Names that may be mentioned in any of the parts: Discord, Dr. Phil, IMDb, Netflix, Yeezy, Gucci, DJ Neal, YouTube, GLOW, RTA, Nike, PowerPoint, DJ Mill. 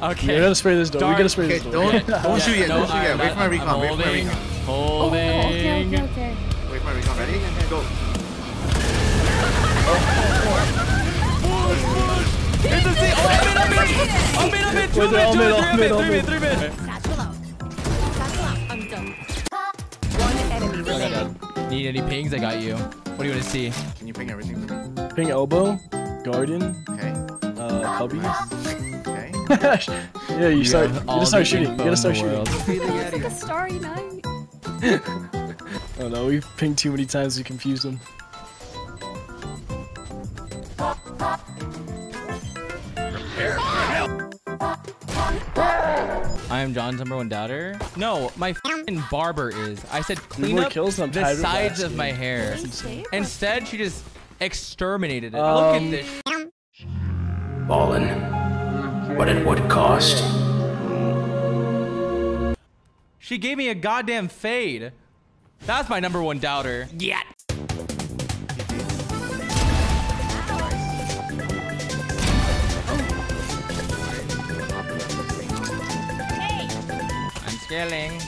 Okay. We gotta spray this door. Don't shoot yet. Don't shoot yet. Wait for my recon. Holding. Okay. Wait for my recon. Ready? Go. Push. It's a C. Oh, mid. 2 mid. 3 mid. I'm done. One enemy. Need any pings? I got you. What do you want to see? Can you ping everything for me? Ping elbow, garden. Okay. Hubbies. Yeah, you just start shooting. It's like a starry night. Oh no, we've pinged too many times to confuse them. I am John's #1 doubter. No, my f***ing barber is. I said clean up the sides of my hair. Instead, she just exterminated it. Look at this. Ballin'. But at what cost? She gave me a goddamn fade. That's my #1 doubter. Yeah. Hey. I'm scaling.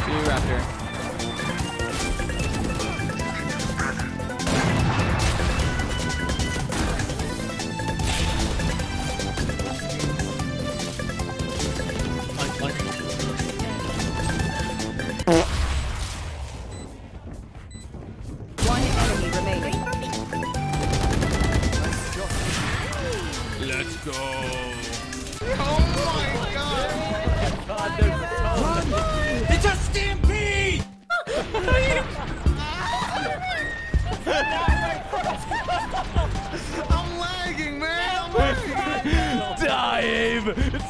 See you, Raptor.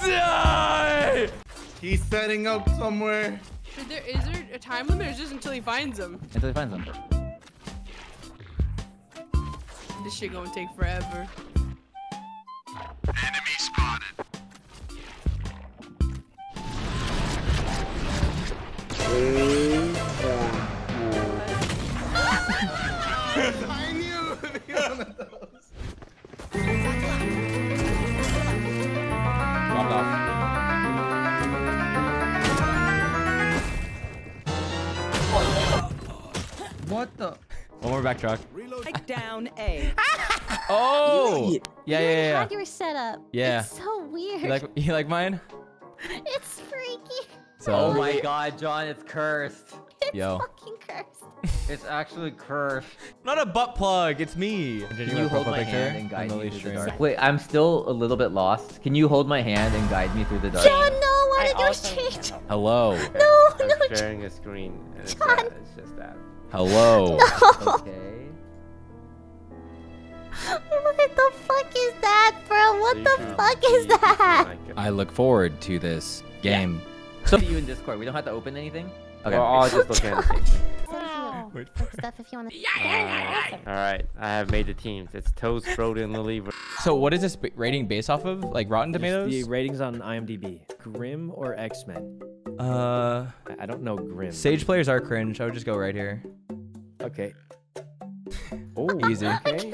Die! He's setting up somewhere. Is there a time limit or just until he finds him? Until he finds him. This shit gonna take forever. Enemy spotted. I knew it would be one of those. What the? One more backtrack. Reload down A. Oh! Yeah. Had your setup. Yeah. It's so weird. You like mine? It's freaky. So, oh my god, John, it's cursed. It's fucking cursed. It's actually cursed. Not a butt plug, it's me. Can you hold my hand and guide me through the dark? Wait, I'm still a little bit lost. Can you hold my hand and guide me through the dark? John, no, why did you change? Hello. No. I'm sharing a screen. And it's just that. Hello. No. Okay. What the fuck is that, bro? What the fuck is that? I look forward to this game. So you in Discord. We don't have to open anything. Okay. Well, I'll just look at it. Wow. Stuff if you want to. All right. I have made the teams. It's Toast, Broden, and Lily. So what is this rating based off of? Like Rotten Tomatoes? The ratings on IMDb. Grimm or X-Men? I don't know Grimm. Sage players are cringe. I would just go right here. Okay. Oh, easy. Okay.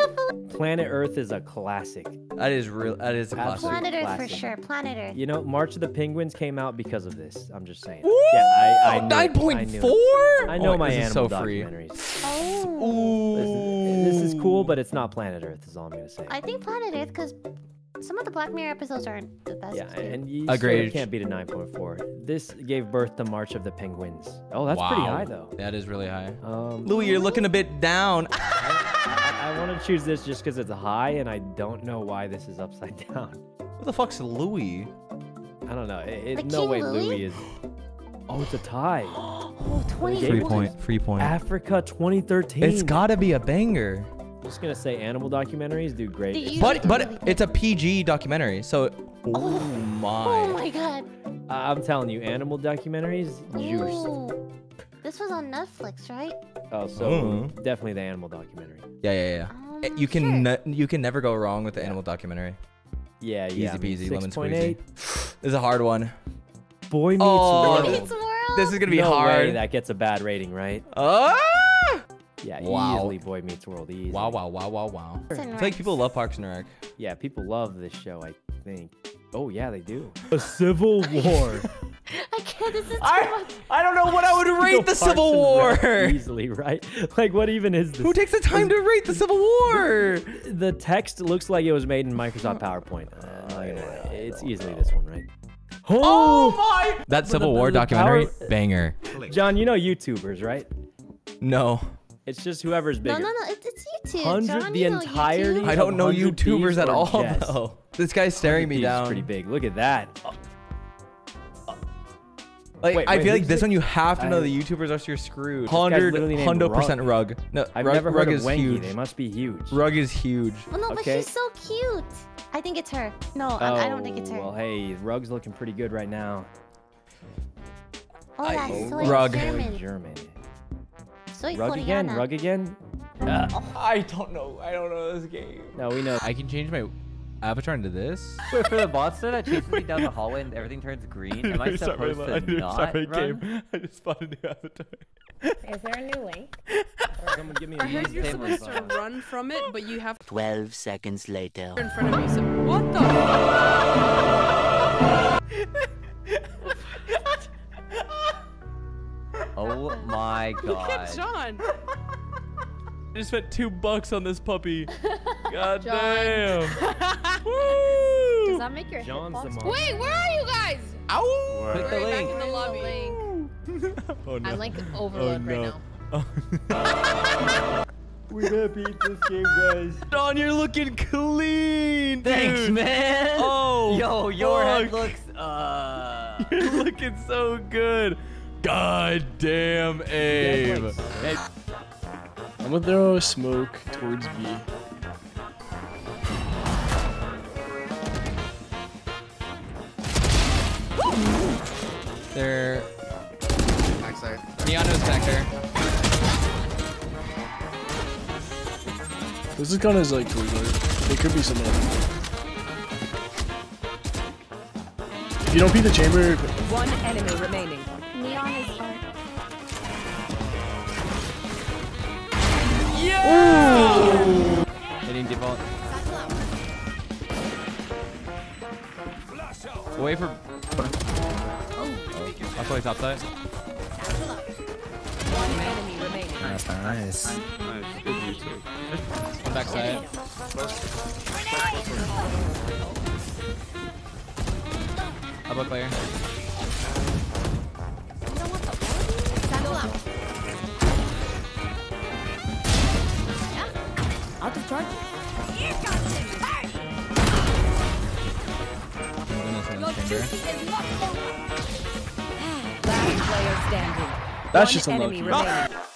Planet Earth is a classic. That is a classic. Planet Earth for sure. Planet Earth. You know, March of the Penguins came out because of this. I'm just saying. Ooh, yeah, I knew 9.4. I know my animal documentaries. Oh. This is cool, but it's not Planet Earth. Is all I'm gonna say. I think Planet Earth because some of the Black Mirror episodes aren't the best. Yeah, and you sort of can't beat a 9.4. This gave birth to March of the Penguins. Oh, that's pretty high though. That is really high. Louis, you're looking a bit down. I want to choose this just because it's high, and I don't know why this is upside down. What the fuck's Louis? I don't know. It's no way Louis is. Oh, it's a tie. Oh, 20. Free point. Africa 2013. It's gotta be a banger. I'm just gonna say animal documentaries do great. But it's a PG documentary, so oh my god. I'm telling you, animal documentaries juice. This was on Netflix, right? Oh, so definitely the animal documentary. Yeah. You can never go wrong with the animal documentary. Yeah. Easy peasy, lemon squeezy. This is a hard one. Boy Meets World. This is gonna be hard. No way that gets a bad rating, right? Oh. Yeah, wow. Easily Boy Meets World. Easily. Wow, wow, wow, wow, wow. I feel like people love Parks and Rec. Yeah, people love this show, I think. Oh, yeah, they do. A Civil War. I can't, this is too much. I don't know what I would rate the Civil War. Easily, right? Like, what even is this? Who takes the time to rate the Civil War? The text looks like it was made in Microsoft PowerPoint. It's easily this one, right? Oh my! That Civil War documentary, banger. John, you know YouTubers, right? No. It's just whoever's bigger. No, no, no, it's YouTube. The entirety. I don't know YouTubers at all, though. This guy's staring me down. Pretty big. Look at that. Like, wait, I feel like this one you have to know the YouTubers are so you're screwed. 100% Rug. No, I've never heard of Wendy. They must be huge. Rug is huge. Well, no, but she's so cute. I think it's her. No, I don't think it's her. Well, hey, Rug's looking pretty good right now. Oh, yeah, soy Rug. German. Soy Rug again. Rug again. I don't know. I don't know this game. No, we know. I can change my avatar into this. Wait for the monster that chases me down the hallway and everything turns green. Am I supposed to not run? I just bought a new avatar. Is there a new link? Someone give me a I heard you're supposed to run from it, but you have 12 seconds later. In front of you, so what the? Oh my god! Look at John. I just spent $2 on this puppy. God damn. Woo. Does that make your hitbox? Wait, where are you guys? Ow! Click the link. Back in the lobby. Oh, no. I'm like overload right now. We're gonna beat this game, guys. Don, you're looking clean, dude. Thanks, man. Oh, yo, your head looks you're looking so good. God damn, Abe. Hey. I'm gonna throw smoke towards B. They're backside. Neono's back there. This is kind of like towards it. It could be something else. If you don't beat the chamber. One enemy remaining. Neon is dark. Yeah! Hitting default. Away for. Oh, I'll play top side. Nice. One backside. How about player? Out of charge. That's just a lucky.